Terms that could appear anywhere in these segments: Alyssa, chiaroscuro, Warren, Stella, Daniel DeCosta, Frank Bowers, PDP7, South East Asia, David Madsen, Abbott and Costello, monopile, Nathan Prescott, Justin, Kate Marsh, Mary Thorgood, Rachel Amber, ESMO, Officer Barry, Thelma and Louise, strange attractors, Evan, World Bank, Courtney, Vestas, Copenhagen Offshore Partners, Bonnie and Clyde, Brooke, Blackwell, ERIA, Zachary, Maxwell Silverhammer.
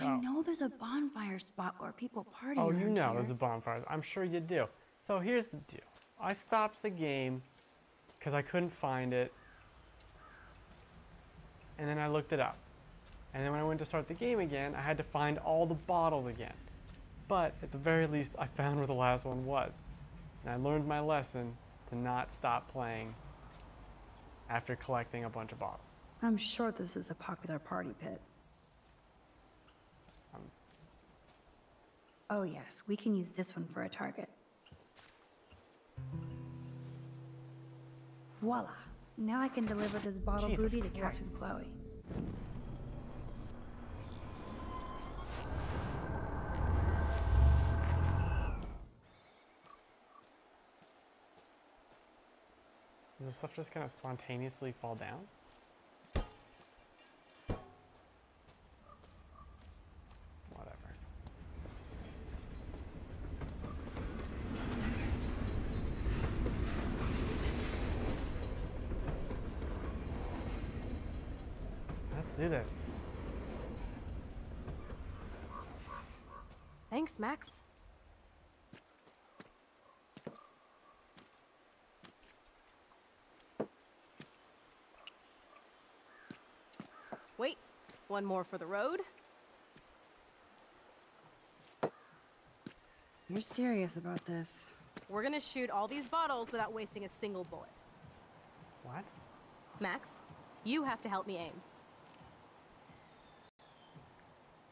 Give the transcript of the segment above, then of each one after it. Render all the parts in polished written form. Oh. I know there's a bonfire spot where people party. Oh, you know there's a bonfire. I'm sure you do. So here's the deal. I stopped the game because I couldn't find it. And then I looked it up. And then when I went to start the game again, I had to find all the bottles again. But at the very least, I found where the last one was. And I learned my lesson to not stop playing after collecting a bunch of bottles. I'm sure this is a popular party pit. Oh yes, we can use this one for a target. Voila! Now I can deliver this bottle booty to Captain Chloe. Is this stuff just gonna spontaneously fall down? Whatever. Let's do this. Thanks, Max. Wait, one more for the road. You're serious about this. We're gonna shoot all these bottles without wasting a single bullet. What? Max, you have to help me aim.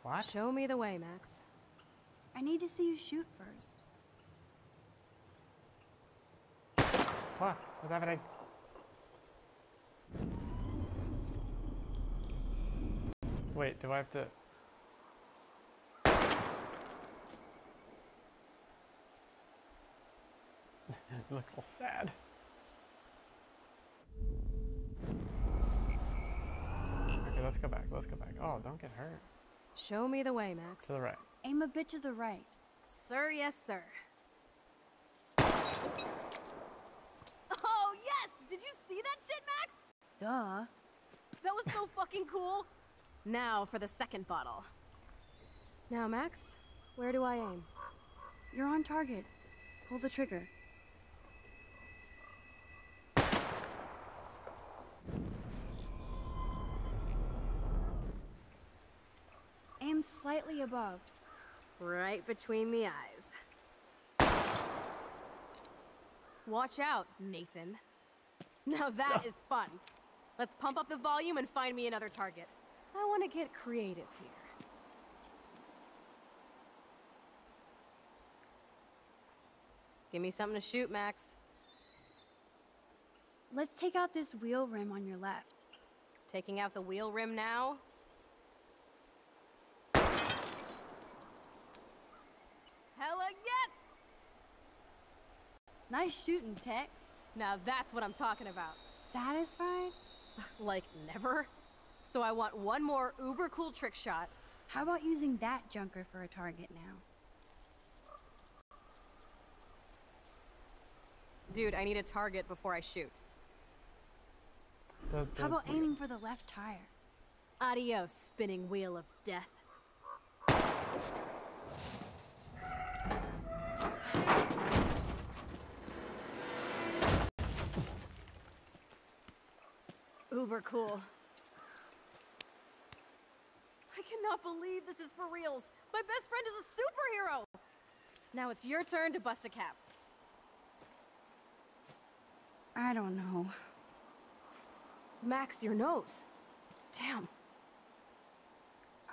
What? Show me the way, Max. I need to see you shoot first. What? What's happening? Wait, do I have to... You look all sad. Okay, let's go back, let's go back. Oh, don't get hurt. Show me the way, Max. To the right. Aim a bit to the right. Sir, yes, sir. Oh, yes! Did you see that shit, Max? Duh. That was so fucking cool. Now for the second bottle. Now, Max, where do I aim? You're on target. Pull the trigger. Aim slightly above. Right between the eyes. Watch out, Nathan. Now that is fun. Let's pump up the volume and find me another target. I want to get creative here. Give me something to shoot, Max. Let's take out this wheel rim on your left. Taking out the wheel rim now? Hella yes! Nice shooting, Tex. Now that's what I'm talking about. Satisfied? Like never? So I want one more uber cool trick shot. How about using that junker for a target now? Dude, I need a target before I shoot. How about aiming for the left tire? Adios, spinning wheel of death. Uber cool. I cannot believe this is for reals. My best friend is a superhero. Now it's your turn to bust a cap. I don't know. Max, your nose. Damn.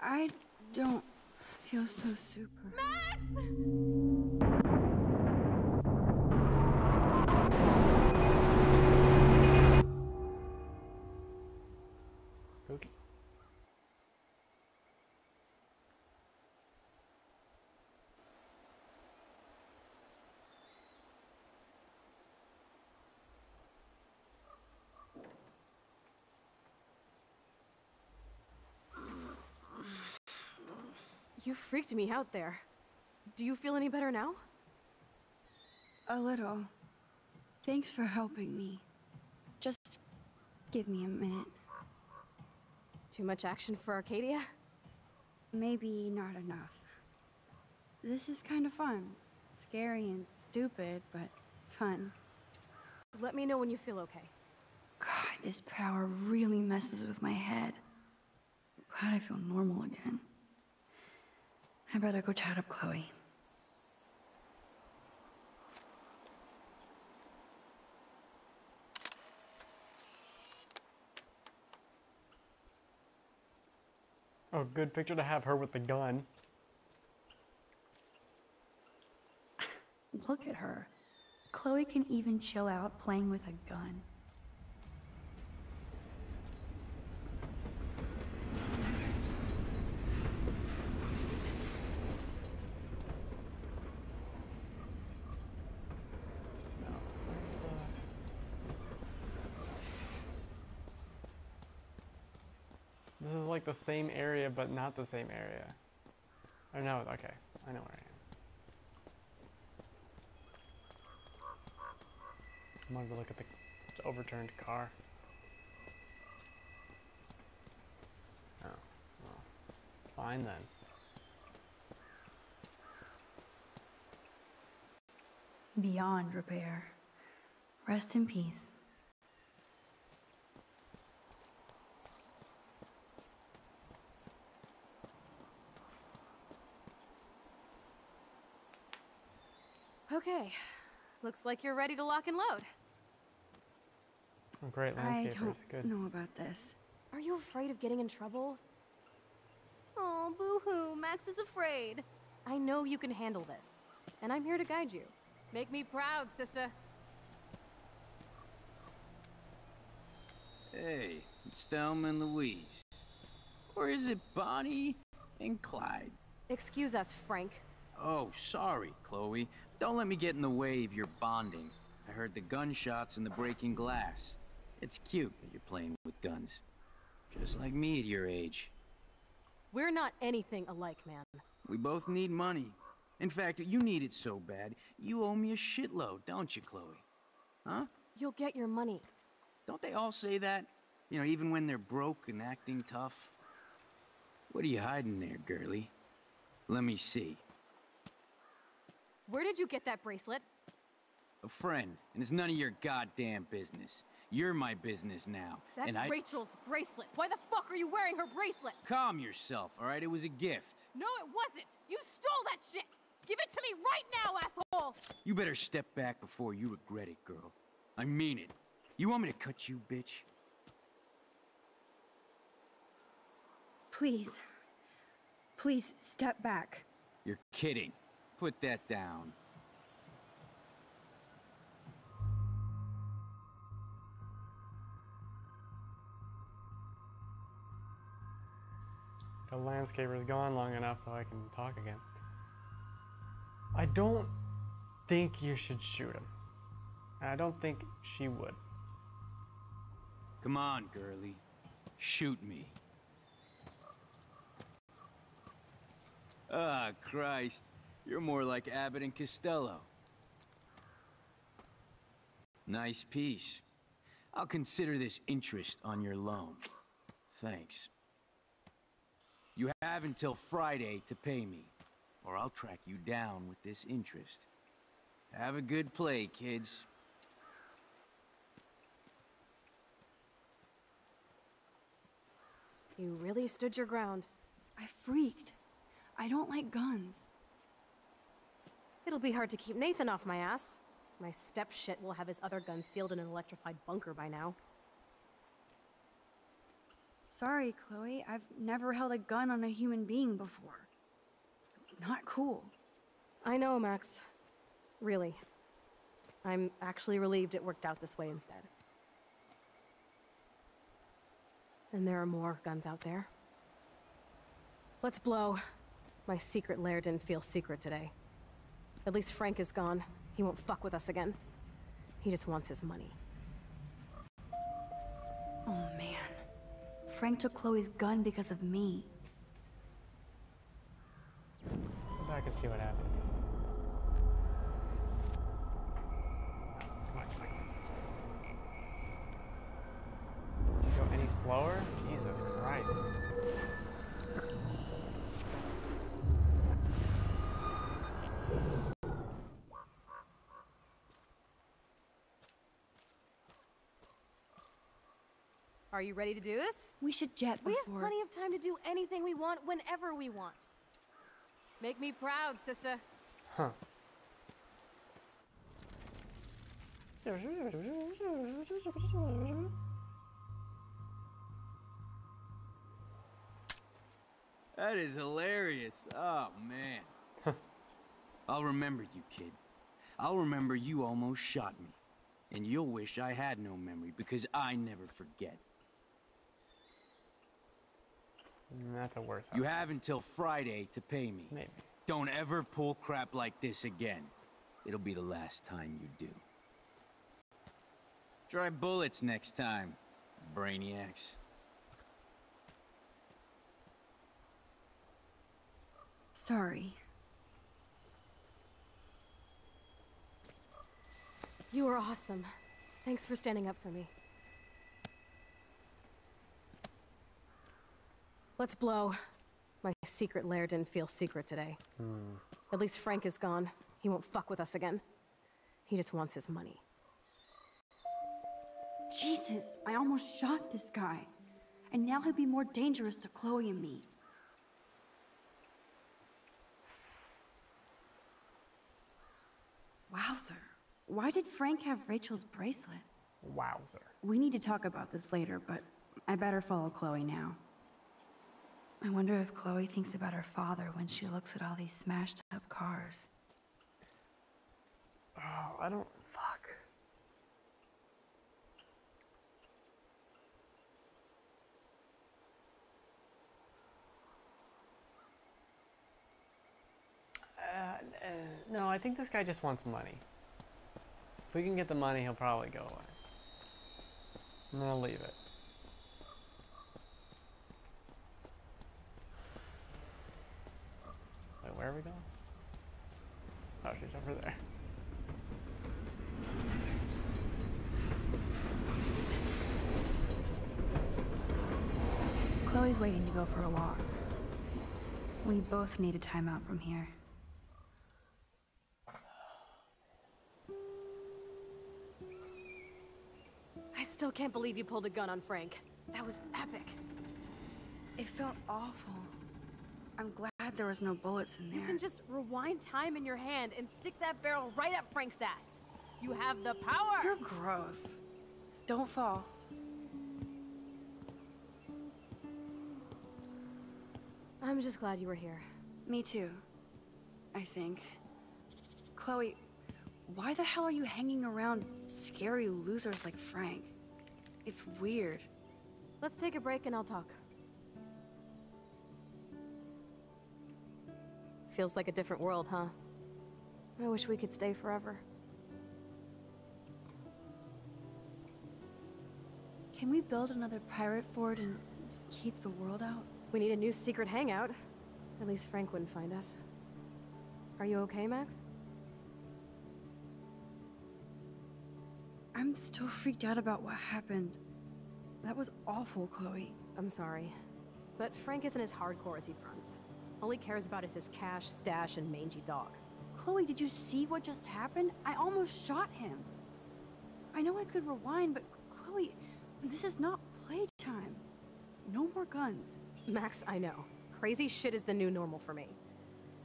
I don't feel so super. Max! Spooky. You freaked me out there. Do you feel any better now? A little. Thanks for helping me. Just give me a minute. Too much action for Arcadia? maybe not enough. This is kind of fun. Scary and stupid, but fun. Let me know when you feel okay. God, this power really messes with my head. I'm glad I feel normal again. I better go chat up Chloe. Oh, good picture to have her with the gun. Look at her. Chloe can even chill out playing with a gun. This is like the same area, but not the same area. Oh no, okay. I know where I am. I'm gonna go look at the overturned car. Oh, well, fine then. Beyond repair. Rest in peace. Okay, looks like you're ready to lock and load. Oh, great landscapers. I don't know about this. Are you afraid of getting in trouble? Oh, boo-hoo, Max is afraid. I know you can handle this, and I'm here to guide you. Make me proud, sister. Hey, it's Thelma and Louise. Or is it Bonnie and Clyde? Excuse us, Frank. Oh, sorry, Chloe. Don't let me get in the way of your bonding. I heard the gunshots and the breaking glass. It's cute that you're playing with guns. Just like me at your age. We're not anything alike, man. We both need money. In fact, you need it so bad, you owe me a shitload, don't you, Chloe? Huh? You'll get your money. Don't they all say that? You know, even when they're broke and acting tough. What are you hiding there, girlie? Let me see. Where did you get that bracelet? A friend, and it's none of your goddamn business. You're my business now. That's Rachel's bracelet. Why the fuck are you wearing her bracelet? Calm yourself, all right? It was a gift. No, it wasn't. You stole that shit. Give it to me right now, asshole. You better step back before you regret it, girl. I mean it. You want me to cut you, bitch? Please. Please step back. You're kidding. Put that down. The landscaper's gone long enough so I can talk again. I don't think you should shoot him. I don't think she would. Come on, girlie. Shoot me. Ah, Christ. You're more like Abbott and Costello. Nice piece. I'll consider this interest on your loan. Thanks. You have until Friday to pay me, or I'll track you down with this interest. Have a good play, kids. You really stood your ground. I freaked. I don't like guns. It'll be hard to keep Nathan off my ass. My step-shit will have his other gun sealed in an electrified bunker by now. Sorry, Chloe. I've never held a gun on a human being before. Not cool. I know, Max. Really. I'm actually relieved it worked out this way instead. And there are more guns out there. Let's blow. My secret lair didn't feel secret today. At least Frank is gone. He won't fuck with us again. He just wants his money. Oh man. Frank took Chloe's gun because of me. I can see what happens. Come on, come on. Did you go any slower? Jesus Christ. Are you ready to do this? We should jet before... We have plenty of time to do anything we want, whenever we want. Make me proud, sister. Huh. That is hilarious. Oh, man. I'll remember you, kid. I'll remember you almost shot me. And you'll wish I had no memory, because I never forget. That's a worse outcome. You have until Friday to pay me. Maybe. Don't ever pull crap like this again. It'll be the last time you do. Try bullets next time, brainiacs. Sorry. You were awesome. Thanks for standing up for me. Let's blow. My secret lair didn't feel secret today. At least Frank is gone. He won't fuck with us again. He just wants his money. Jesus, I almost shot this guy. And now he'll be more dangerous to Chloe and me. Wowzer. Why did Frank have Rachel's bracelet? Wowzer. We need to talk about this later, but I better follow Chloe now. I wonder if Chloe thinks about her father when she looks at all these smashed up cars. Oh, I don't... Fuck. No, I think this guy just wants money. If we can get the money, he'll probably go away. I'm gonna leave it. Wait, where are we going? Oh, she's over there. Chloe's waiting to go for a walk. We both need a timeout from here. I still can't believe you pulled a gun on Frank. That was epic. It felt awful. I'm glad there was no bullets in there. You can just rewind time in your hand and stick that barrel right up Frank's ass. You have the power! You're gross. Don't fall. I'm just glad you were here. Me too. I think. Chloe, why the hell are you hanging around scary losers like Frank? It's weird. Let's take a break and I'll talk. Feels like a different world, huh? I wish we could stay forever. Can we build another pirate fort and keep the world out? We need a new secret hangout. At least Frank wouldn't find us. Are you okay, Max? I'm still freaked out about what happened. That was awful, Chloe. I'm sorry. But Frank isn't as hardcore as he fronts. All he cares about is his cash, stash, and mangy dog. Chloe, did you see what just happened? I almost shot him. I know I could rewind, but Chloe, this is not playtime. No more guns. Max, I know. Crazy shit is the new normal for me.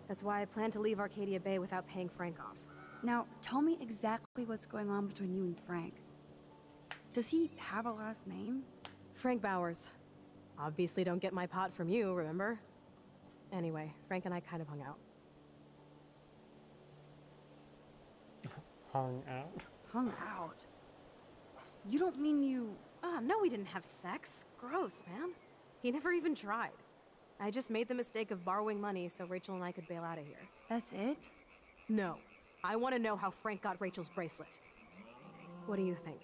That's why I plan to leave Arcadia Bay without paying Frank off. Now, tell me exactly what's going on between you and Frank. Does he have a last name? Frank Bowers. Obviously don't get my pot from you, remember? Anyway, Frank and I kind of hung out. Hung out? Hung out? You don't mean you... Ah, no, we didn't have sex. Gross, man. He never even tried. I just made the mistake of borrowing money so Rachel and I could bail out of here. That's it? No. I want to know how Frank got Rachel's bracelet. What do you think?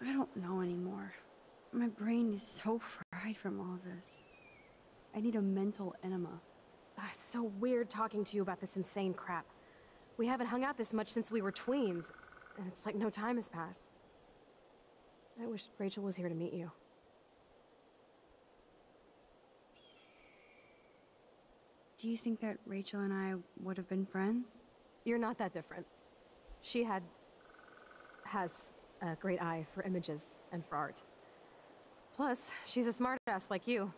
I don't know anymore. My brain is so fried from all this. I need a mental enema. It's so weird talking to you about this insane crap. We haven't hung out this much since we were tweens, and it's like no time has passed. I wish Rachel was here to meet you. Do you think that Rachel and I would have been friends? You're not that different. She has a great eye for images and for art. Plus, she's a smartass like you.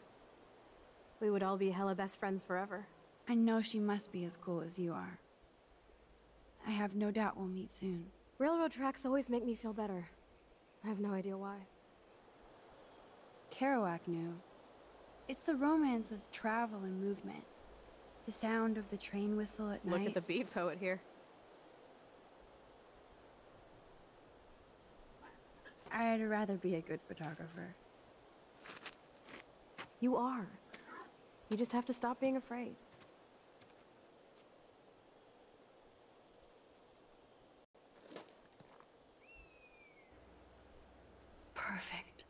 We would all be hella best friends forever. I know she must be as cool as you are. I have no doubt we'll meet soon. Railroad tracks always make me feel better. I have no idea why. Kerouac knew. It's the romance of travel and movement. The sound of the train whistle at night. Look at the beat poet here. I'd rather be a good photographer. You are. You just have to stop being afraid. Perfect.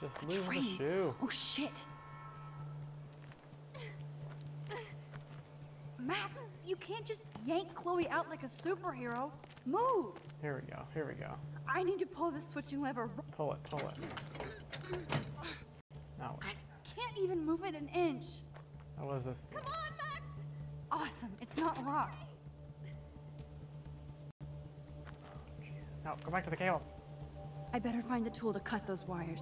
Just lose the shoe. Oh shit! Max, you can't just yank Chloe out like a superhero. Move! Here we go. Here we go. I need to pull this switching lever. Pull it. Pull it. Now I can't even move it an inch. How was this? Come on, Max! Awesome. It's not locked. No, go back to the cables. I better find a tool to cut those wires.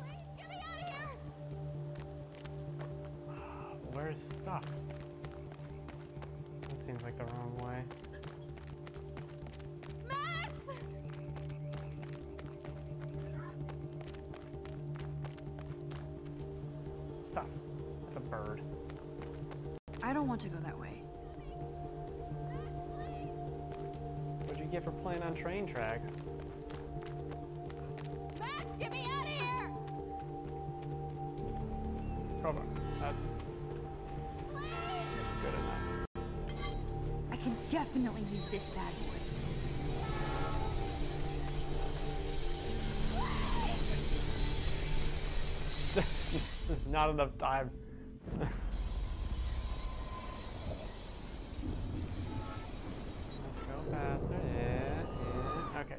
Where's stuff? That seems like the wrong way. Max! Stuff. That's a bird. I don't want to go that way. What'd you get for playing on train tracks? Max, get me out of here! Come on. That's... I can definitely use this bad boy. There's not enough time. Go faster. Yeah, yeah. Okay.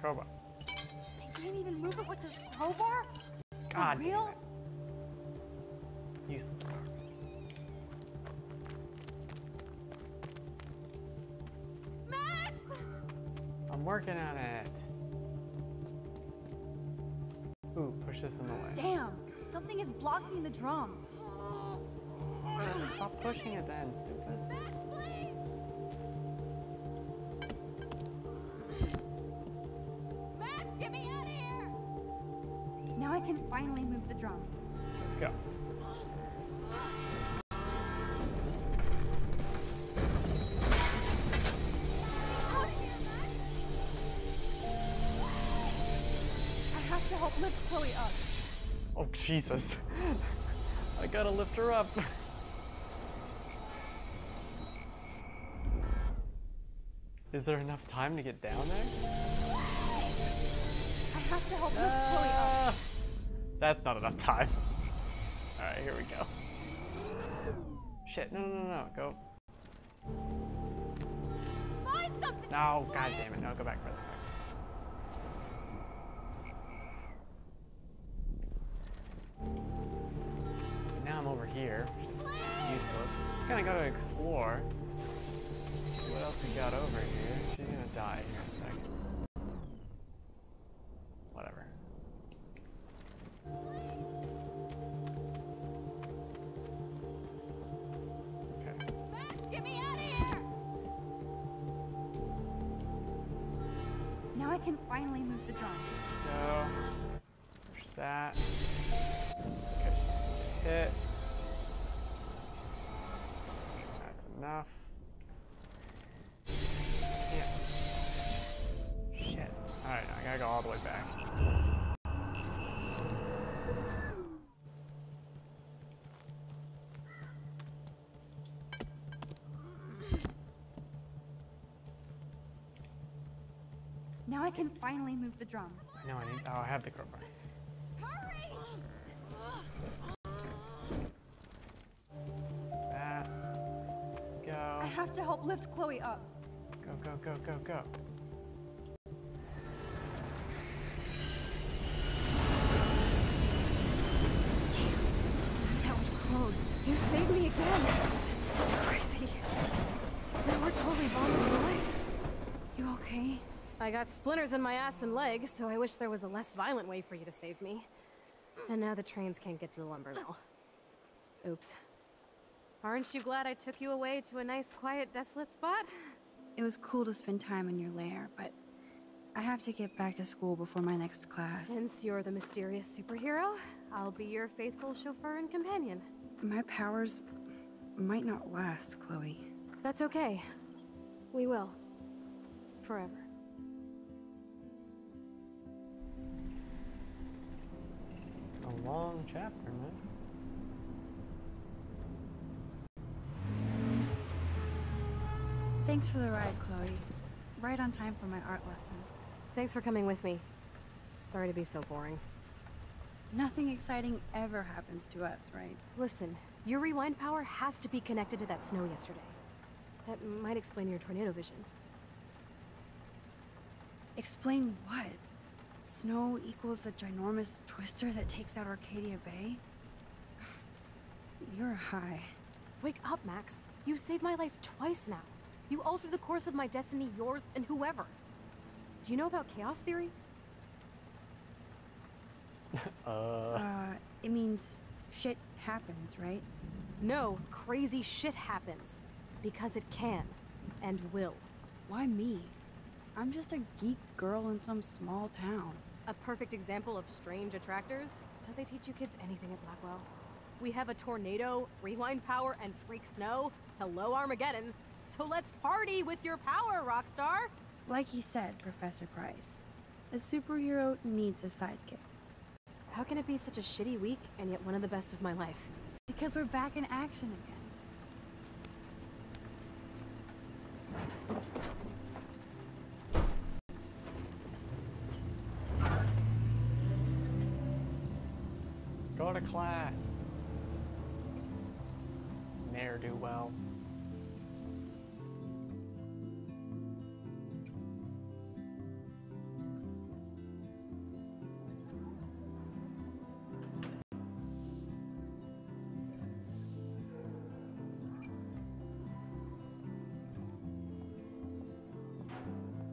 Crowbar. I can't even move it with this crowbar? God. For real? Useless car. Max! I'm working on it. Ooh, push this in the way. Damn! Something is blocking the drum. Stop pushing it then, stupid. Max, please! Max, get me out of here! Now I can finally move the drum. Let's go. Lift Chloe up. Oh, Jesus. I gotta lift her up. Is there enough time to get down there? I have to help lift Chloe up. That's not enough time. All right, here we go. Shit, no. Go. Find something. No, God damn it. No, go back further. Now I'm over here, which is useless. She's gonna go to explore. See what else we got over here. She's gonna die here in a second. Whatever. Okay. Max, get me out of here! Now I can finally move the drum. Let's go. Push that. Hit. That's enough. Damn. Shit. Now I can finally move the drum. No, I need. Oh, I have the crowbar. Hurry! That. Let's go. I have to help lift Chloe up. Go, go, go, go, go. Damn. That was close. You saved me again. Crazy. Now we're totally bombing for life. You okay? I got splinters in my ass and leg, so I wish there was a less violent way for you to save me. And now the trains can't get to the lumber mill. Oops. Aren't you glad I took you away to a nice, quiet, desolate spot? It was cool to spend time in your lair, but I have to get back to school before my next class. Since you're the mysterious superhero, I'll be your faithful chauffeur and companion. My powers might not last, Chloe. That's okay. We will. Forever. A long chapter, man. Thanks for the ride, Chloe. Right on time for my art lesson. Thanks for coming with me. Sorry to be so boring. Nothing exciting ever happens to us, right? Listen, your rewind power has to be connected to that snow yesterday. That might explain your tornado vision. Explain what? Snow equals a ginormous twister that takes out Arcadia Bay? You're high. Wake up, Max. You saved my life twice now. You altered the course of my destiny, yours, and whoever. Do you know about chaos theory? It means shit happens, right? No, crazy shit happens. Because it can. And will. Why me? I'm just a geek girl in some small town. A perfect example of strange attractors? Don't they teach you kids anything at Blackwell? We have a tornado, rewind power, and freak snow. Hello, Armageddon. So let's party with your power, rockstar! Like you said, Professor Price, a superhero needs a sidekick. How can it be such a shitty week, and yet one of the best of my life? Because we're back in action again. Go to class. Ne'er do well.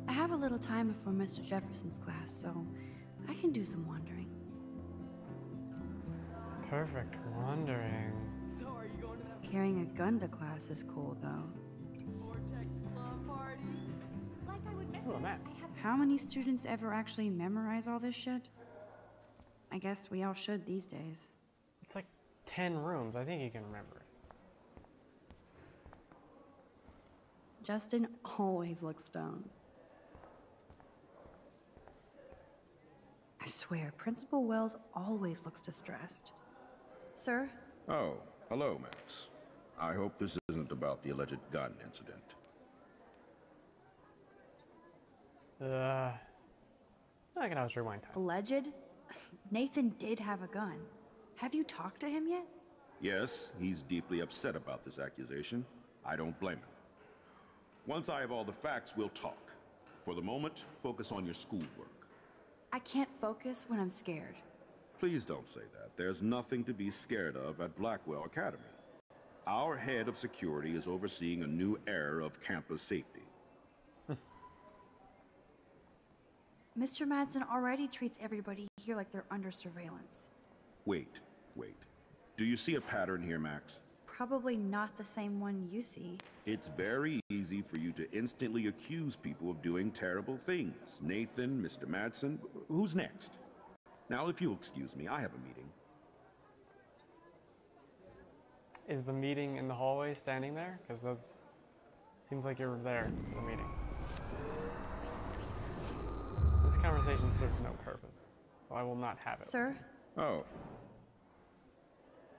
I have a little time before Mr. Jefferson's class, so I can do some wandering. Perfect wandering. So are you going to that? Carrying a gun to class is cool, though. Vortex Club party. Like I would miss it. How many students ever actually memorize all this shit? I guess we all should these days. It's like 10 rooms. I think you can remember it. Justin always looks stoned. I swear, Principal Wells always looks distressed. Sir? Oh, hello, Max. I hope this isn't about the alleged gun incident. I can always rewind time. Alleged? Nathan did have a gun. Have you talked to him yet? Yes, he's deeply upset about this accusation. I don't blame him. Once I have all the facts, we'll talk. For the moment, focus on your schoolwork. I can't focus when I'm scared. Please don't say that. There's nothing to be scared of at Blackwell Academy. Our head of security is overseeing a new era of campus safety. Mr. Madsen already treats everybody here like they're under surveillance. Wait. Do you see a pattern here, Max? Probably not the same one you see. It's very easy for you to instantly accuse people of doing terrible things. Nathan, Mr. Madsen, who's next? Now, if you'll excuse me, I have a meeting. Is the meeting in the hallway standing there? Because that seems like you're there for the meeting. This conversation serves no purpose, so I will not have it. Sir? Oh.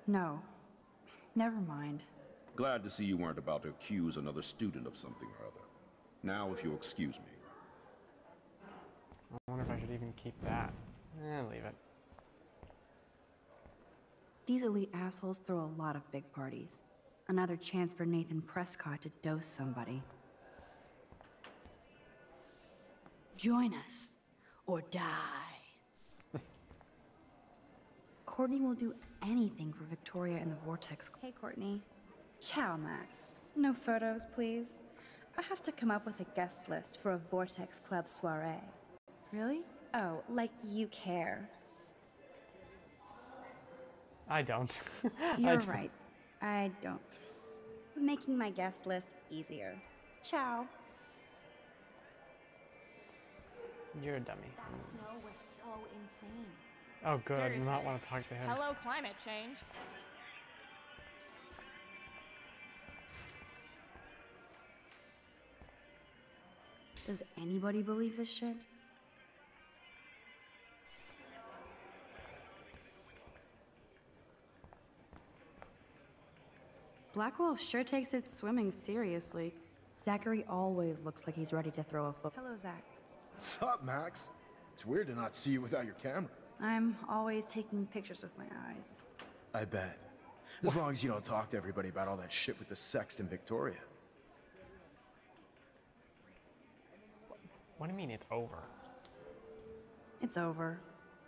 No. Never mind. Glad to see you weren't about to accuse another student of something or other. Now, if you'll excuse me. I wonder if I should even keep that. Eh, leave it. These elite assholes throw a lot of big parties. Another chance for Nathan Prescott to dose somebody. Join us, or die. Courtney will do anything for Victoria in the Vortex. Hey, Courtney. Ciao, Max. No photos, please. I have to come up with a guest list for a Vortex Club soiree. Really? Oh, like you care. I don't. You're right. I don't. Making my guest list easier. Ciao. You're a dummy. That snow was so insane. Oh, good. Seriously? I do not want to talk to him. Hello, climate change. Does anybody believe this shit? Blackwell sure takes its swimming seriously. Zachary always looks like he's ready to throw a football. Hello, Zach. Sup, Max? It's weird to not see you without your camera. I'm always taking pictures with my eyes. I bet. As long as you don't talk to everybody about all that shit with the sext in Victoria. What do you mean it's over? It's over.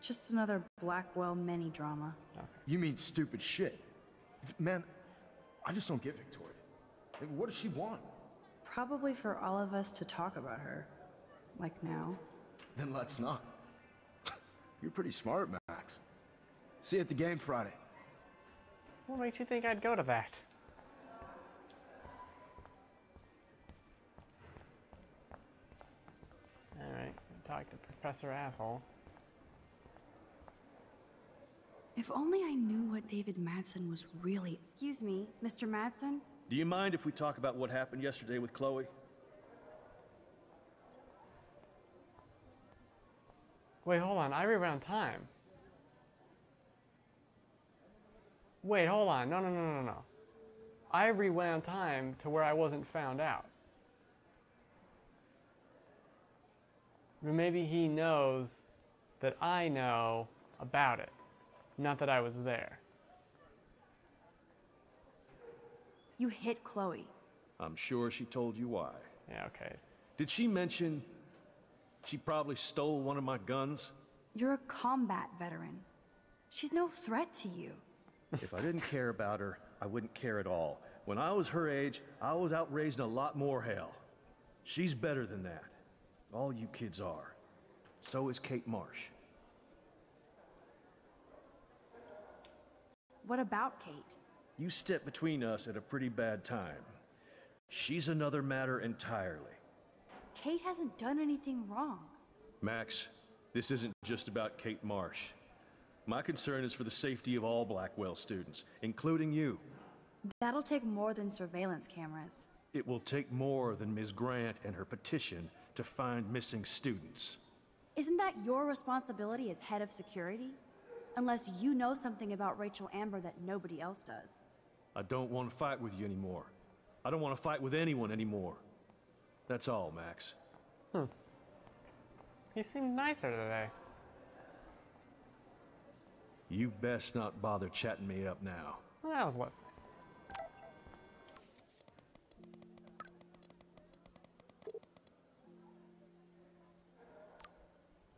Just another Blackwell mini drama. Okay. You mean stupid shit. Man, I just don't get Victoria. What does she want? Probably for all of us to talk about her. Like now. Then let's not. You're pretty smart, Max. See you at the game Friday. What makes you think I'd go to that? Alright, talk to Professor Asshole. If only I knew what David Madsen was really... Excuse me, Mr. Madsen? Do you mind if we talk about what happened yesterday with Chloe? Wait, hold on. I rewound time. Wait, hold on. No. I rewound time to where I wasn't found out. Maybe he knows that I know about it. Not that I was there. You hit Chloe. I'm sure she told you why. Yeah, okay. Did she mention... she probably stole one of my guns. You're a combat veteran. She's no threat to you. If I didn't care about her, I wouldn't care at all. When I was her age, I was out raising a lot more hell. She's better than that. All you kids are. So is Kate Marsh. What about Kate? You stepped between us at a pretty bad time. She's another matter entirely. Kate hasn't done anything wrong. Max, this isn't just about Kate Marsh. My concern is for the safety of all Blackwell students, including you. That'll take more than surveillance cameras. It will take more than Ms. Grant and her petition to find missing students. Isn't that your responsibility as head of security? Unless you know something about Rachel Amber that nobody else does. I don't want to fight with you anymore. I don't want to fight with anyone anymore. That's all, Max. Hmm. He seemed nicer today. You best not bother chatting me up now. Well, I was listening.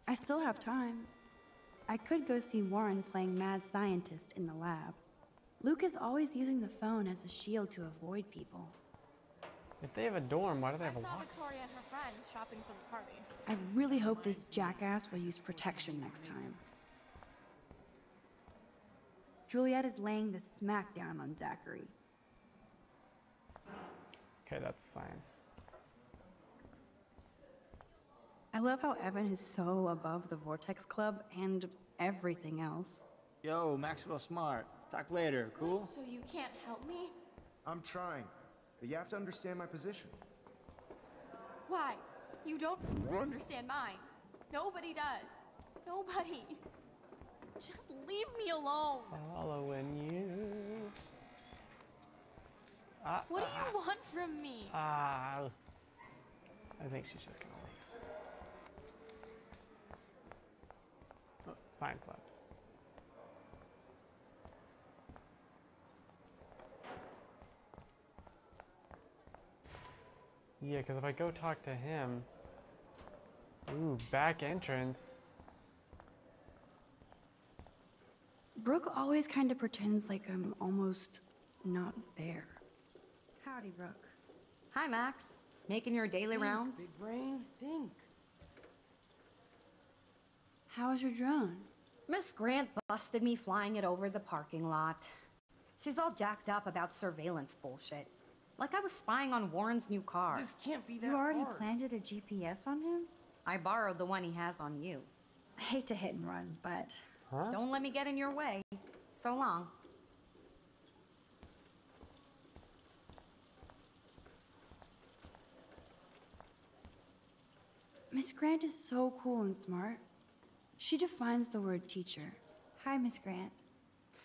I still have time. I could go see Warren playing mad scientist in the lab. Luke is always using the phone as a shield to avoid people. If they have a dorm, why do they have a locker? I saw Victoria and her friends shopping for the party. I really hope this jackass will use protection next time. Juliet is laying the smackdown on Zachary. Okay, that's science. I love how Evan is so above the Vortex Club and everything else. Yo, Maxwell Smart. Talk later, cool? So you can't help me? I'm trying. But you have to understand my position. Why? You don't understand mine. Nobody does. Nobody. Just leave me alone. Following you. What do you want from me? I think she's just gonna leave. slime club. Yeah, because if I go talk to him... Ooh, back entrance. Brooke always kind of pretends like I'm almost not there. Howdy, Brooke. Hi, Max. Making your daily rounds? Big brain, think. How is your drone? Miss Grant busted me flying it over the parking lot. She's all jacked up about surveillance bullshit. Like I was spying on Warren's new car. This can't be that hard. You already planted a GPS on him? I borrowed the one he has on you. I hate to hit and run, but... Huh? Don't let me get in your way. So long. Miss Grant is so cool and smart. She defines the word teacher. Hi, Miss Grant.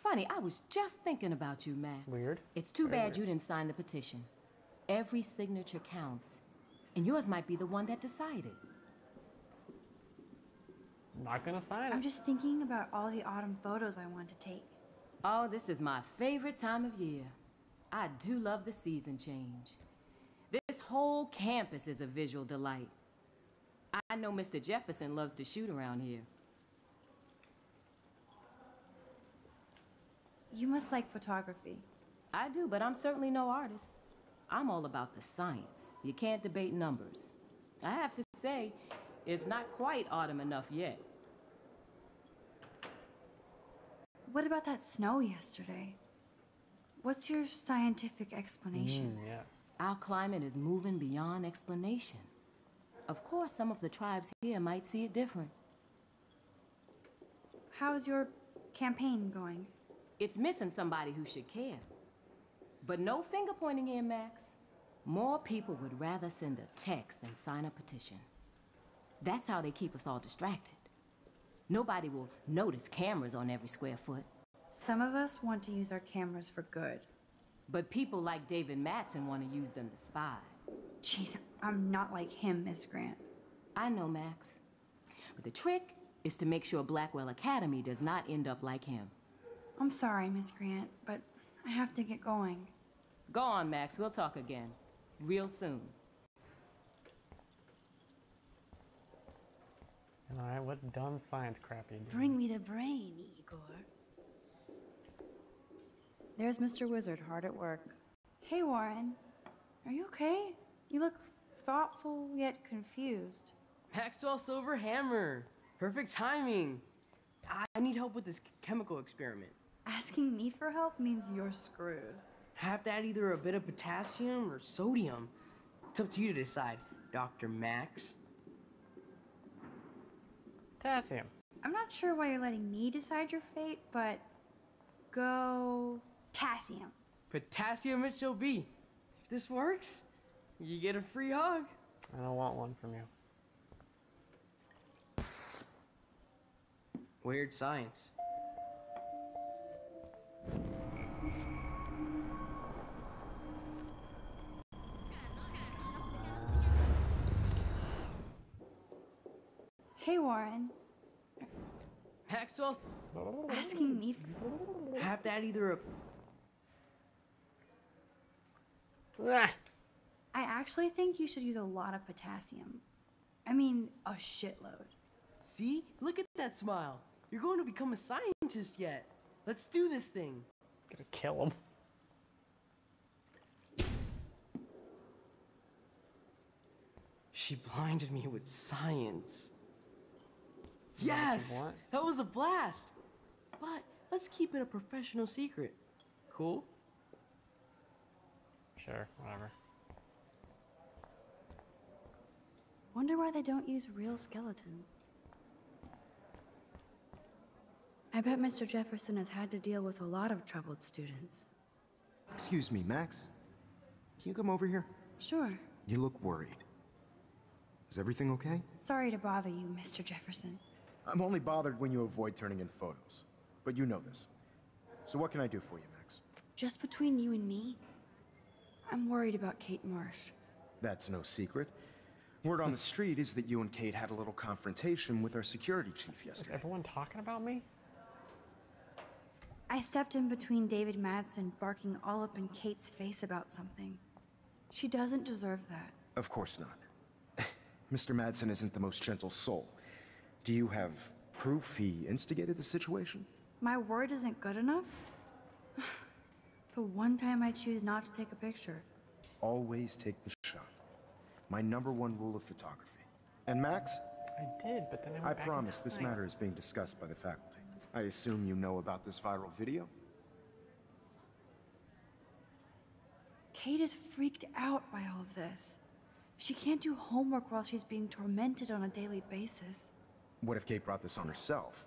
Funny, I was just thinking about you, Max. Weird. It's too bad you didn't sign the petition. Every signature counts. And yours might be the one that decided. Not gonna sign it. I'm just thinking about all the autumn photos I want to take. Oh, this is my favorite time of year. I do love the season change. This whole campus is a visual delight. I know Mr. Jefferson loves to shoot around here. You must like photography. I do, but I'm certainly no artist. I'm all about the science. You can't debate numbers. I have to say, it's not quite autumn enough yet. What about that snow yesterday? What's your scientific explanation? Yes. Our climate is moving beyond explanation. Of course, some of the tribes here might see it different. How's your campaign going? It's missing somebody who should care. But no finger pointing here, Max. More people would rather send a text than sign a petition. That's how they keep us all distracted. Nobody will notice cameras on every square foot. Some of us want to use our cameras for good. But people like David Madsen want to use them to spy. Jeez, I'm not like him, Miss Grant. I know, Max. But the trick is to make sure Blackwell Academy does not end up like him. I'm sorry, Miss Grant, but I have to get going. Go on, Max. We'll talk again. Real soon. Alright, what dumb science crap are you doing? Bring me the brain, Igor. There's Mr. Wizard hard at work. Hey, Warren. Are you okay? You look thoughtful yet confused. Maxwell Silverhammer! Perfect timing! I need help with this chemical experiment. Asking me for help means you're screwed. Have to add either a bit of potassium or sodium. It's up to you to decide, Dr. Max. Potassium. I'm not sure why you're letting me decide your fate, but go... potassium. Potassium it shall be. If this works, you get a free hug. I don't want one from you. Weird science. Hey, Warren. Maxwell's asking me for... Have to add either a... I actually think you should use a lot of potassium. I mean, a shitload. See? Look at that smile. You're going to become a scientist yet. Let's do this thing. Gonna kill him. She blinded me with science. Yes! That was a blast! But let's keep it a professional secret. Cool? Sure, whatever. Wonder why they don't use real skeletons. I bet Mr. Jefferson has had to deal with a lot of troubled students. Excuse me, Max. Can you come over here? Sure. You look worried. Is everything okay? Sorry to bother you, Mr. Jefferson. I'm only bothered when you avoid turning in photos. But you know this. So what can I do for you, Max? Just between you and me, I'm worried about Kate Marsh. That's no secret. Word on the street is that you and Kate had a little confrontation with our security chief yesterday. Is everyone talking about me? I stepped in between David Madsen barking all up in Kate's face about something. She doesn't deserve that. Of course not. Mr. Madsen isn't the most gentle soul. Do you have proof he instigated the situation? My word isn't good enough? The one time I choose not to take a picture. Always take the shot. My #1 rule of photography. And Max? I did, but then I promise this matter is being discussed by the faculty. I assume you know about this viral video? Kate is freaked out by all of this. She can't do homework while she's being tormented on a daily basis. What if Kate brought this on herself?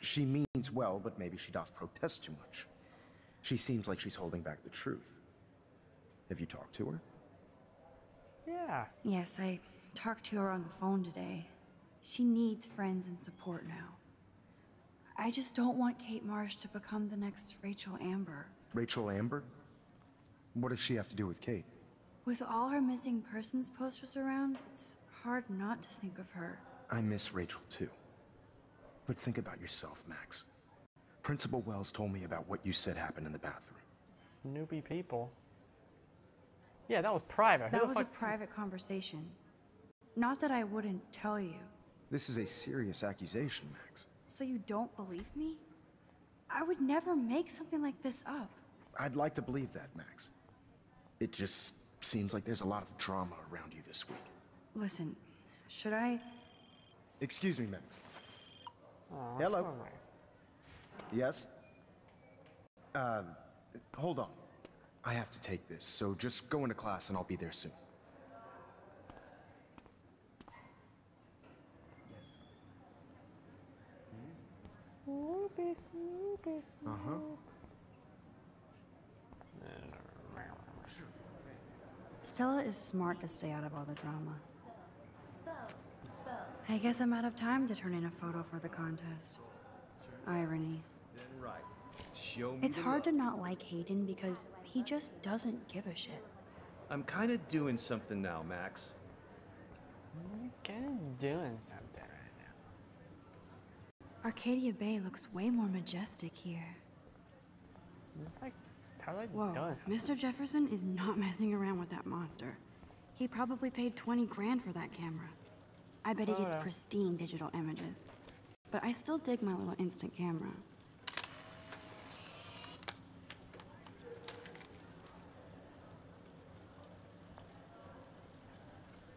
She means well, but maybe she doth protest too much. She seems like she's holding back the truth. Have you talked to her? Yeah. Yes, I talked to her on the phone today. She needs friends and support now. I just don't want Kate Marsh to become the next Rachel Amber. Rachel Amber? What does she have to do with Kate? With all her missing persons posters around, it's hard not to think of her. I miss Rachel too. But think about yourself, Max. Principal Wells told me about what you said happened in the bathroom. Snoopy people. Yeah, that was private. That was a private conversation. Not that I wouldn't tell you. This is a serious accusation, Max. So you don't believe me? I would never make something like this up. I'd like to believe that, Max. It just seems like there's a lot of drama around you this week. Listen, should I... Excuse me, Max. Oh, hello. Yes? Hold on. I have to take this, so just go into class and I'll be there soon. Snoopy, Snoopy, Snoop. Stella is smart to stay out of all the drama. I guess I'm out of time to turn in a photo for the contest. Irony. It's hard to not like Hayden because he just doesn't give a shit. I'm kind of doing something now, Max. I'm kind of doing something right now. Arcadia Bay looks way more majestic here. It's like totally done. Mr. Jefferson is not messing around with that monster. He probably paid 20 grand for that camera. I bet he gets pristine digital images. But I still dig my little instant camera.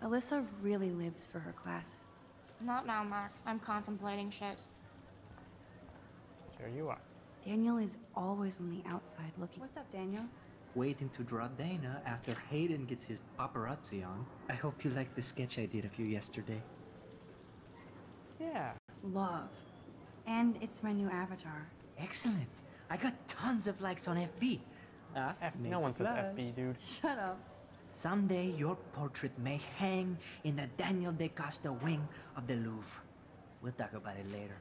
Alyssa really lives for her classes. Not now, Max. I'm contemplating shit. There you are. Daniel is always on the outside looking. What's up, Daniel? Waiting to draw Dana after Hayden gets his paparazzi on. I hope you liked the sketch I did of you yesterday. Yeah. Love. And it's my new avatar. Excellent. I got tons of likes on FB. No one says FB, dude. Shut up. Someday your portrait may hang in the Daniel DeCosta wing of the Louvre. We'll talk about it later.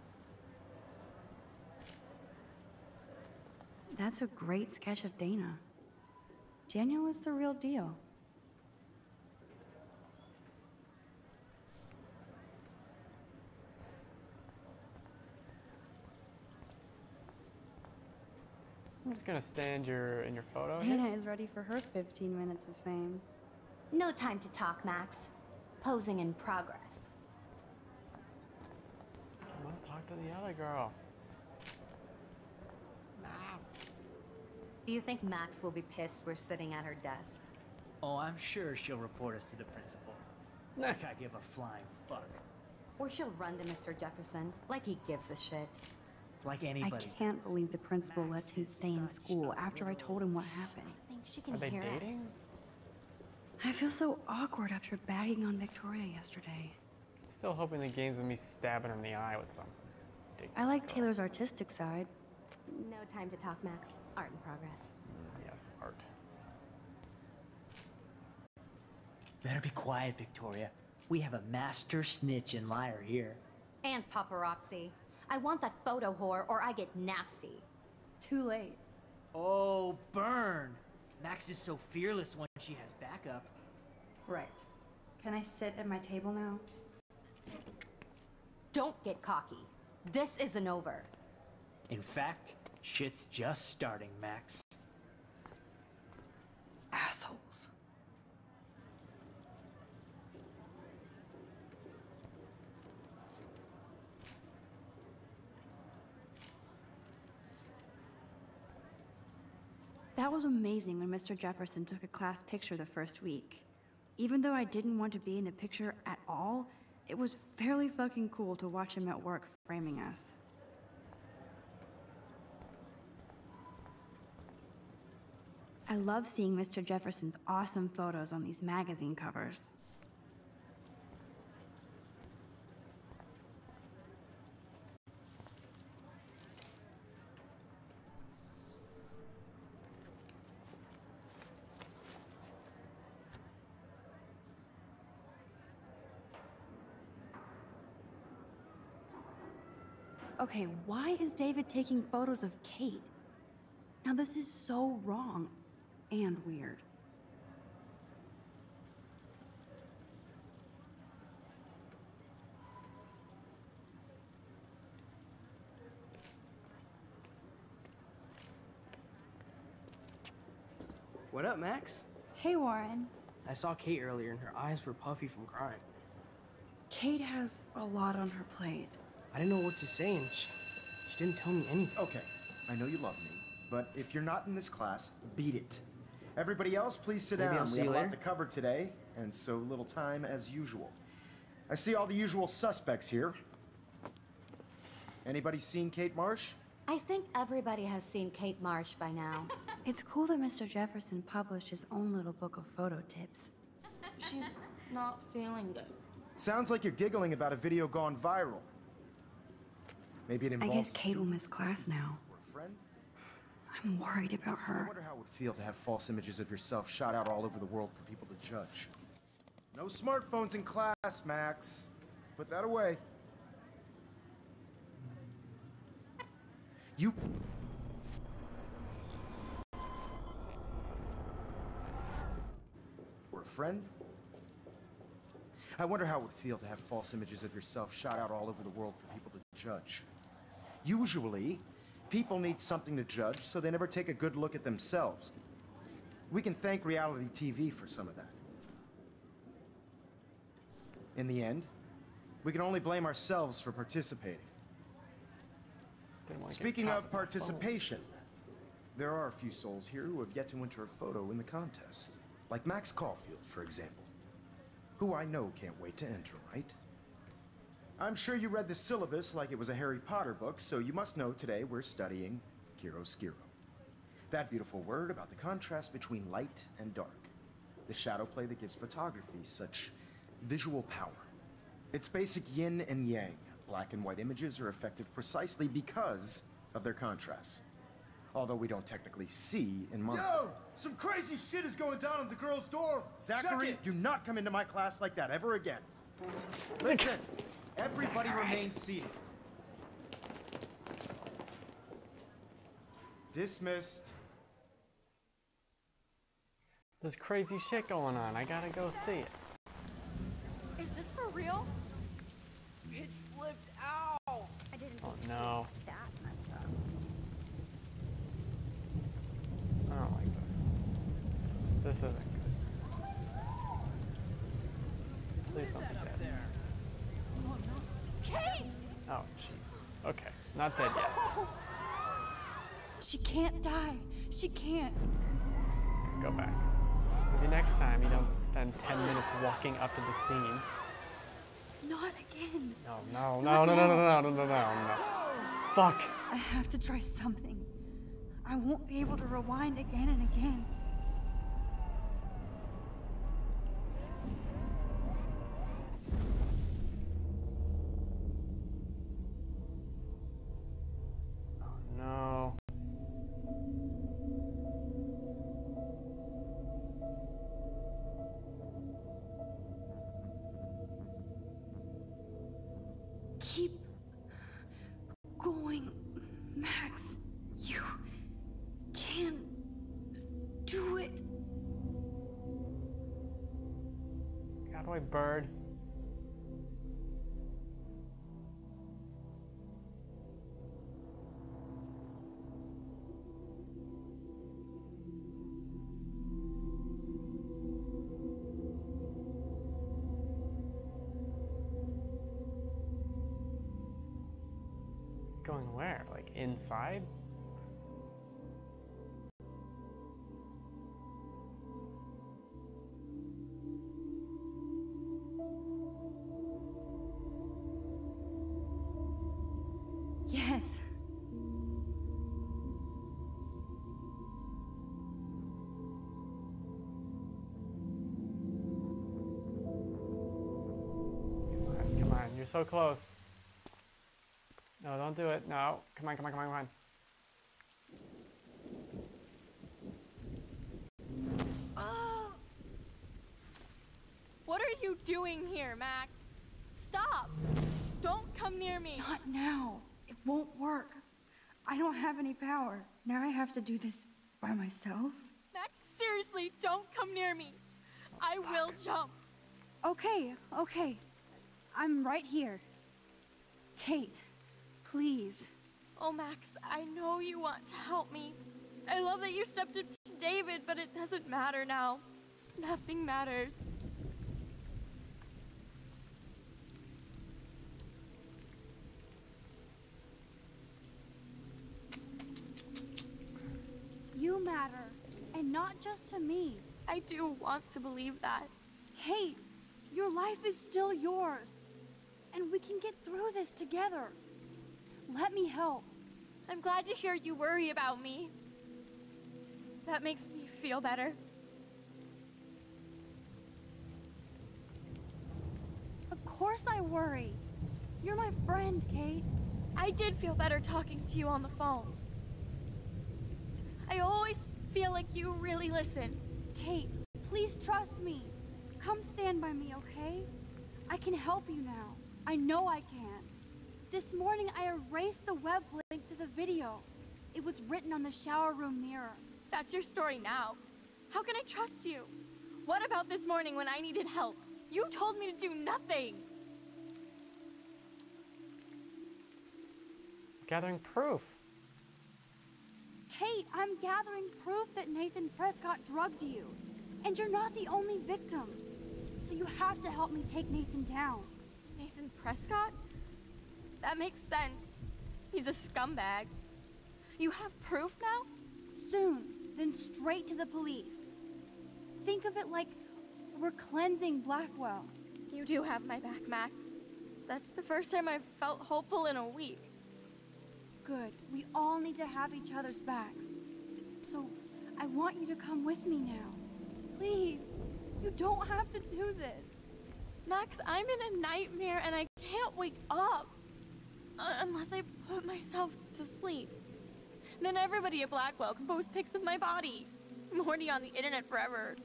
That's a great sketch of Dana. Daniel is the real deal. I'm just gonna stand in your photo. Hannah is ready for her 15 minutes of fame. No time to talk, Max. Posing in progress. I wanna talk to the other girl. Do you think Max will be pissed we're sitting at her desk? Oh, I'm sure she'll report us to the principal. Like I give a flying fuck. Or she'll run to Mr. Jefferson, like he gives a shit. Like anybody. I can't believe the principal lets him stay in school after I told him what happened. I think she can hear us. I feel so awkward after bagging on Victoria yesterday. Still hoping the game's gonna be stabbing her in the eye with something. I like Taylor's artistic side. No time to talk, Max. Art in progress. Yes, art. Better be quiet, Victoria. We have a master snitch and liar here. And paparazzi. I want that photo whore or I get nasty. Too late. Oh, burn. Max is so fearless when she has backup. Right. Can I sit at my table now? Don't get cocky. This isn't over. In fact, shit's just starting, Max. Assholes. That was amazing when Mr. Jefferson took a class picture the first week. Even though I didn't want to be in the picture at all, it was fairly fucking cool to watch him at work framing us. I love seeing Mr. Jefferson's awesome photos on these magazine covers. Okay, why is David taking photos of Kate? Now this is so wrong and weird. What up, Max? Hey, Warren. I saw Kate earlier and her eyes were puffy from crying. Kate has a lot on her plate. I didn't know what to say, and she didn't tell me anything. Okay, I know you love me, but if you're not in this class, beat it. Everybody else, please sit down. We have a lot to cover today, and so little time as usual. I see all the usual suspects here. Anybody seen Kate Marsh? I think everybody has seen Kate Marsh by now. It's cool that Mr. Jefferson published his own little book of photo tips. She's not feeling good. Sounds like you're giggling about a video gone viral. Maybe it involves. I guess Kate will miss class now. I'm worried about her. I wonder how it would feel to have false images of yourself shot out all over the world for people to judge. No smartphones in class, Max. Put that away. You. Or a friend? I wonder how it would feel to have false images of yourself shot out all over the world for people to judge. Usually, people need something to judge, so they never take a good look at themselves. We can thank reality TV for some of that. In the end, we can only blame ourselves for participating. Speaking of participation, there are a few souls here who have yet to enter a photo in the contest. Like Max Caulfield, for example, who I know can't wait to enter, right? I'm sure you read the syllabus like it was a Harry Potter book, so you must know today we're studying chiaroscuro. That beautiful word about the contrast between light and dark. The shadow play that gives photography such visual power. It's basic yin and yang. Black and white images are effective precisely because of their contrast. Although we don't technically see in monitor. Yo! Some crazy shit is going down in the girls' dorm! Zachary, do not come into my class like that ever again. Listen! Everybody remain seated. Dismissed. There's crazy shit going on. I gotta go see it. Is this for real? It slipped out. I didn't think she was that messed up. I don't like this. This isn't good. Please don't be dead. Kate! Oh, Jesus. Okay, not dead yet. She can't die. She can't. Go back. Maybe next time you don't spend 10 minutes walking up to the scene. Not again. No, no, no, no, no, no, no, no, no, no. Fuck. I have to try something. I won't be able to rewind again and again. I away, bird. Going where? Like inside? Yes. Come on, you're so close. No, don't do it. No. Come on, come on, come on, come on. Oh. What are you doing here, Max? Stop! Don't come near me! Not now. It won't work. I don't have any power. Now I have to do this by myself. Max, seriously, don't come near me. I will jump. Okay, okay. I'm right here. Kate. Please. Oh, Max, I know you want to help me. I love that you stepped up to David, but it doesn't matter now. Nothing matters. You matter, and not just to me. I do want to believe that. Kate, your life is still yours, and we can get through this together. Let me help. I'm glad to hear you worry about me. That makes me feel better. Of course I worry. You're my friend, Kate. I did feel better talking to you on the phone. I always feel like you really listen. Kate, please trust me. Come stand by me, okay? I can help you now. I know I can. This morning, I erased the web link to the video. It was written on the shower room mirror. That's your story now. How can I trust you? What about this morning when I needed help? You told me to do nothing. Gathering proof. Kate, I'm gathering proof that Nathan Prescott drugged you. And you're not the only victim. So you have to help me take Nathan down. Nathan Prescott? That makes sense. He's a scumbag. You have proof now? Soon, then straight to the police. Think of it like we're cleansing Blackwell. You do have my back, Max. That's the first time I've felt hopeful in a week. Good. We all need to have each other's backs. So, I want you to come with me now. Please, you don't have to do this. Max, I'm in a nightmare and I can't wake up. Unless I put myself to sleep. Then everybody at Blackwell can post pics of my body. I'm already on the internet forever.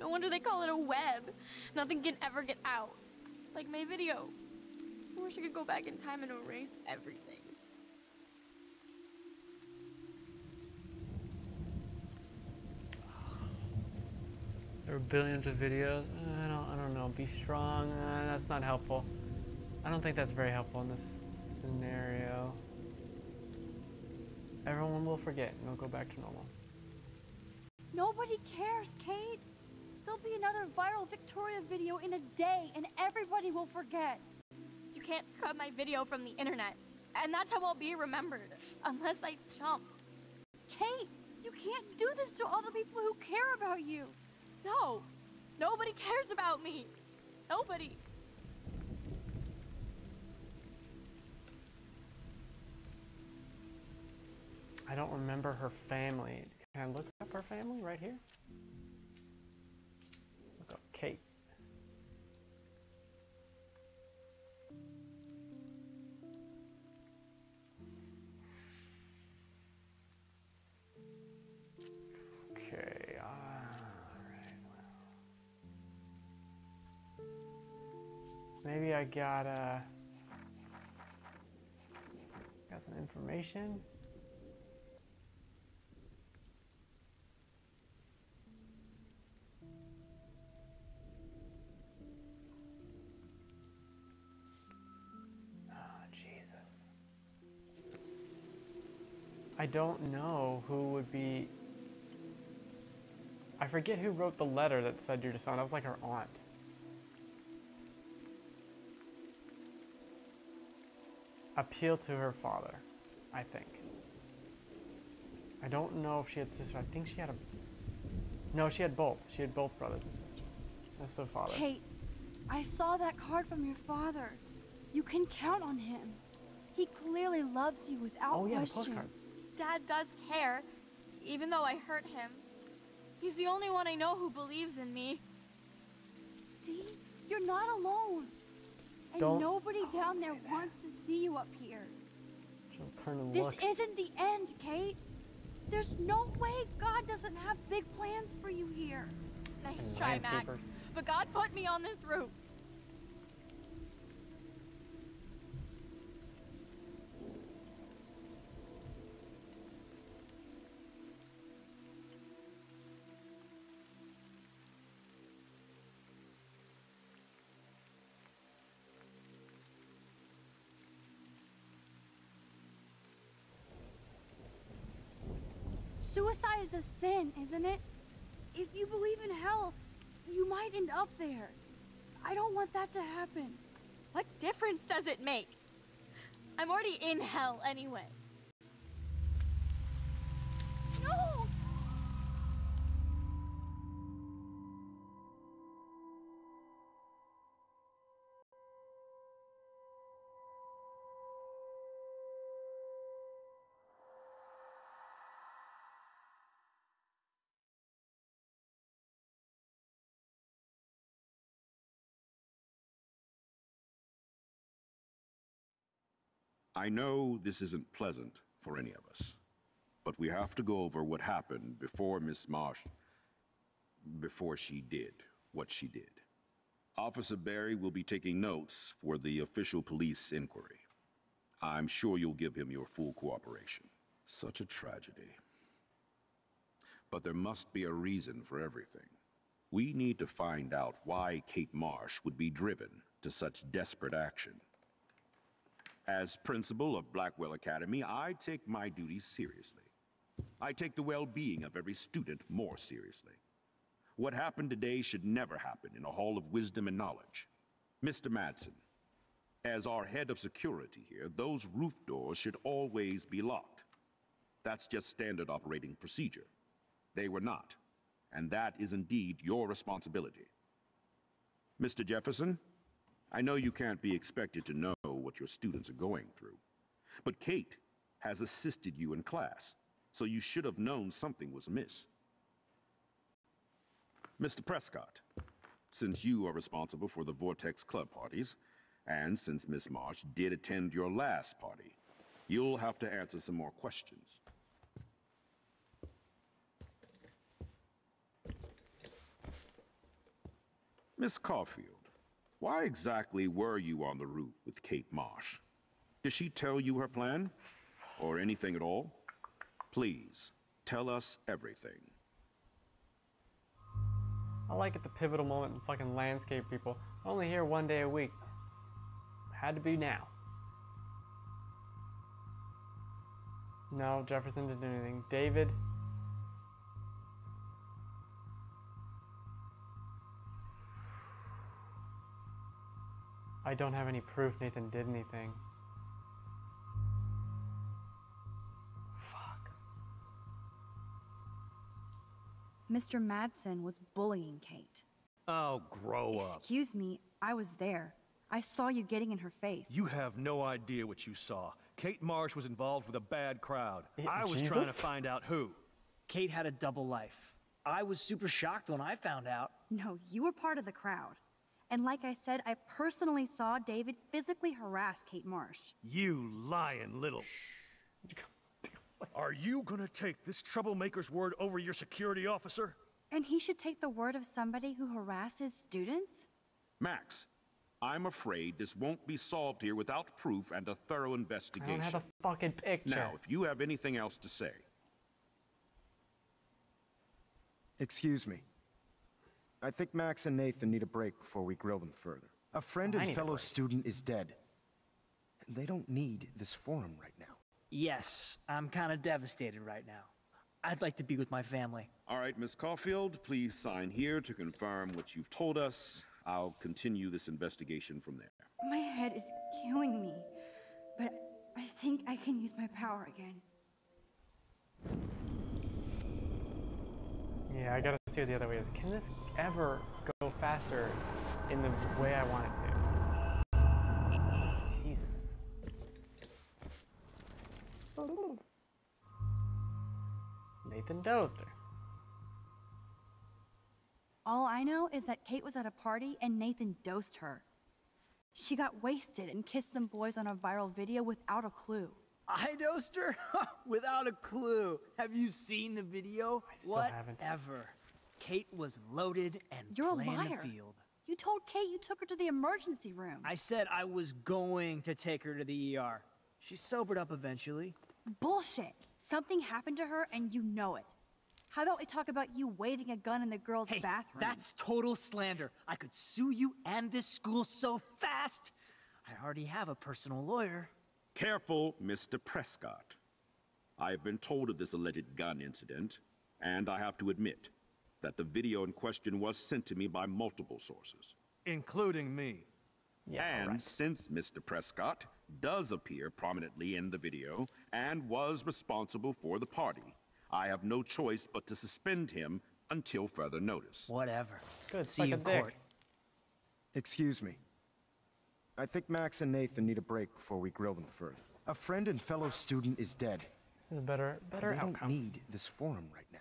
No wonder they call it a web. Nothing can ever get out. Like my video. I wish I could go back in time and erase everything. There are billions of videos. I don't know. Be strong. That's not helpful. I don't think that's very helpful in this scenario. Everyone will forget and it'll go back to normal. Nobody cares, Kate. There'll be another viral Victoria video in a day and everybody will forget. You can't scrub my video from the internet. And that's how I'll be remembered. Unless I jump. Kate, you can't do this to all the people who care about you. No. Nobody cares about me. Nobody. I don't remember her family. Can I look up her family right here? Look up Kate. Okay, all right. Well. Maybe I got some information. I don't know who would be... I forget who wrote the letter that said you're disowned. That was like her aunt. Appeal to her father, I think. I don't know if she had sister. I think she had a... No, she had both. She had both brothers and sisters. That's the father. Kate, I saw that card from your father. You can count on him. He clearly loves you without question. Oh, yeah, the postcard. Dad does care, even though I hurt him. He's the only one I know who believes in me. See? You're not alone. And nobody down there wants to see you up here. She'll turn and look. This isn't the end, Kate. There's no way God doesn't have big plans for you here. Nice try, Max. But God put me on this roof. Suicide is a sin, isn't it? If you believe in hell, you might end up there. I don't want that to happen. What difference does it make? I'm already in hell anyway. No! I know this isn't pleasant for any of us, but we have to go over what happened before Miss Marsh, before she did what she did. Officer Barry will be taking notes for the official police inquiry. I'm sure you'll give him your full cooperation. Such a tragedy. But there must be a reason for everything. We need to find out why Kate Marsh would be driven to such desperate action. As principal of Blackwell Academy, I take my duties seriously. I take the well-being of every student more seriously. What happened today should never happen in a hall of wisdom and knowledge. Mr. Madsen, as our head of security here, those roof doors should always be locked. That's just standard operating procedure. They were not, and that is indeed your responsibility. Mr. Jefferson, I know you can't be expected to know what your students are going through, but Kate has assisted you in class, so you should have known something was amiss. Mr. Prescott, since you are responsible for the Vortex Club parties, and since Miss Marsh did attend your last party, you'll have to answer some more questions. Miss Caulfield, why exactly were you on the roof with Kate Marsh? Did she tell you her plan? Or anything at all? Please, tell us everything. I like at the pivotal moment in fucking landscape people. I'm only here one day a week. Had to be now. No, Jefferson didn't do anything. David. I don't have any proof Nathan did anything. Fuck. Mr. Madsen was bullying Kate. Oh, grow up. Excuse me, I was there. I saw you getting in her face. You have no idea what you saw. Kate Marsh was involved with a bad crowd. I was trying to find out who. Kate had a double life. I was super shocked when I found out. No, you were part of the crowd. And like I said, I personally saw David physically harass Kate Marsh. You lying little... Shh. Are you gonna take this troublemaker's word over your security officer? And he should take the word of somebody who harasses students? Max, I'm afraid this won't be solved here without proof and a thorough investigation. I don't have a fucking picture. Now, if you have anything else to say... Excuse me. I think Max and Nathan need a break before we grill them further. A friend and fellow student is dead. And they don't need this forum right now. Yes, I'm kind of devastated right now. I'd like to be with my family. All right, Miss Caulfield, please sign here to confirm what you've told us. I'll continue this investigation from there. My head is killing me, but I think I can use my power again. Yeah, I gotta see what the other way is. Can this ever go faster in the way I want it to? Nathan dozed her. All I know is that Kate was at a party and Nathan dosed her. She got wasted and kissed some boys on a viral video without a clue. I dosed her? Without a clue. Have you seen the video? I still haven't. Whatever. Kate was loaded and playing the field. You told Kate you took her to the emergency room. I said I was going to take her to the ER. She sobered up eventually. Bullshit. Something happened to her and you know it. How about we talk about you waving a gun in the girls' bathroom? That's total slander. I could sue you and this school so fast. I already have a personal lawyer. Careful, Mr. Prescott. I have been told of this alleged gun incident, and I have to admit that the video in question was sent to me by multiple sources. Including me. Yeah, and since Mr. Prescott does appear prominently in the video and was responsible for the party, I have no choice but to suspend him until further notice. Whatever. Good. See you in court. Excuse me. I think Max and Nathan need a break before we grill them further. A friend and fellow student is dead. This is a better outcome. We don't need this forum right now.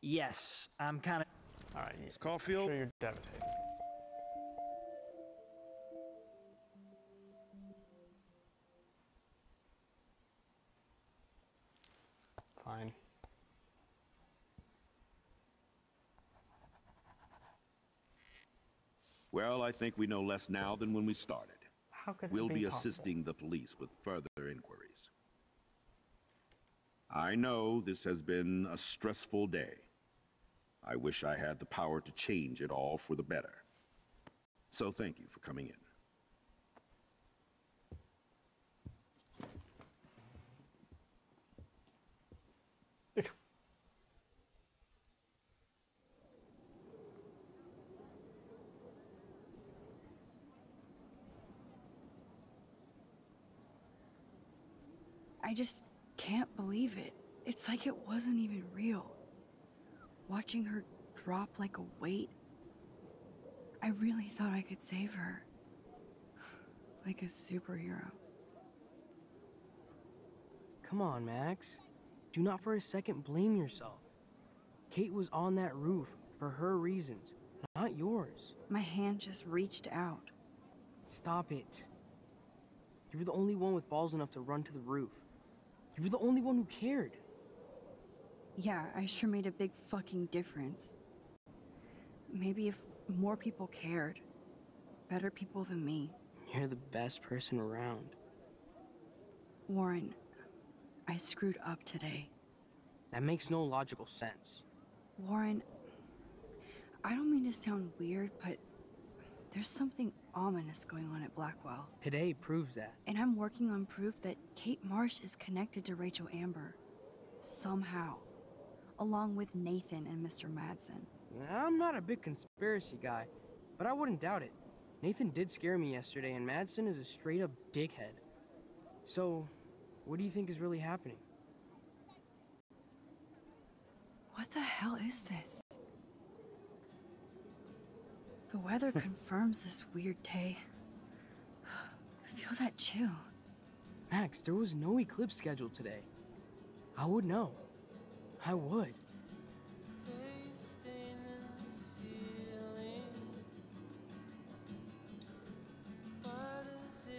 Yes, I'm kind of. All right, Miss Caulfield. Sure, you're devastated. Fine. Well, I think we know less now than when we started. How could we'll be assisting the police with further inquiries. I know this has been a stressful day. I wish I had the power to change it all for the better. So thank you for coming in. I just can't believe it. It's like it wasn't even real. Watching her drop like a weight, I really thought I could save her. Like a superhero. Come on, Max. Do not for a second blame yourself. Kate was on that roof for her reasons, not yours. My hand just reached out. Stop it. You were the only one with balls enough to run to the roof. You were the only one who cared. Yeah, I sure made a big fucking difference. Maybe if more people cared, better people than me. You're the best person around. Warren, I screwed up today. That makes no logical sense. Warren, I don't mean to sound weird, but there's something ominous going on at Blackwell. Today proves that. And I'm working on proof that Kate Marsh is connected to Rachel Amber. Somehow. Along with Nathan and Mr. Madsen. I'm not a big conspiracy guy, but I wouldn't doubt it. Nathan did scare me yesterday, and Madsen is a straight-up dickhead. So, what do you think is really happening? What the hell is this? The weather confirms this weird day. I feel that chill. Max, there was no eclipse scheduled today. I would know. I would.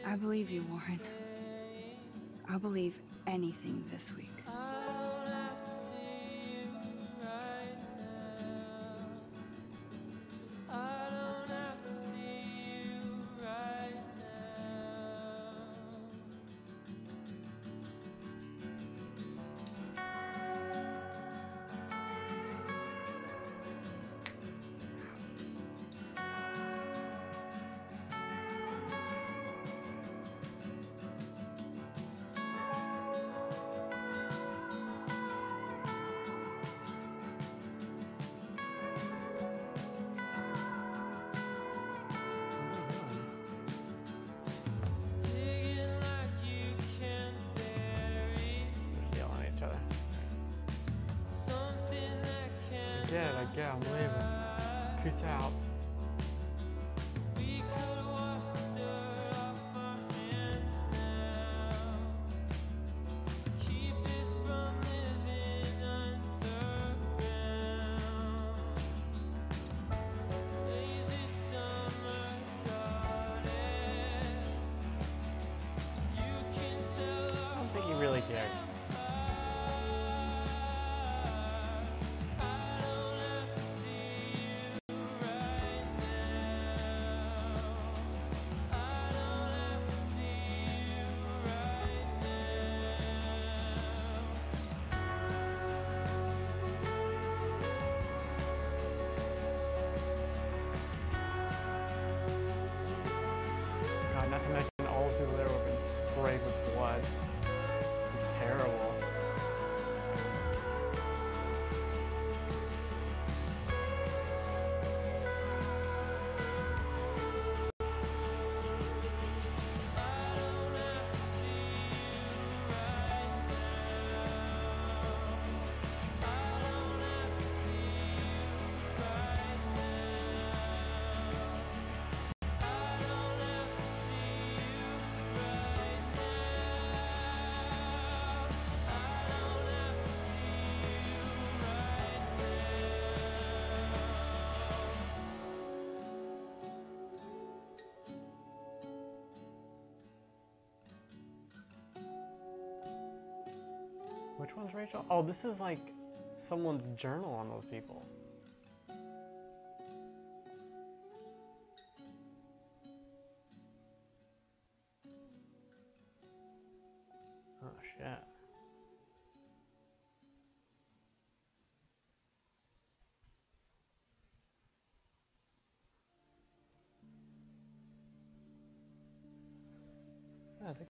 I believe you, Warren. I'll believe anything this week. Yeah, I'm leaving. Peace out. Which one's Rachel? Oh, this is like someone's journal on those people. Oh, shit. Yeah, I think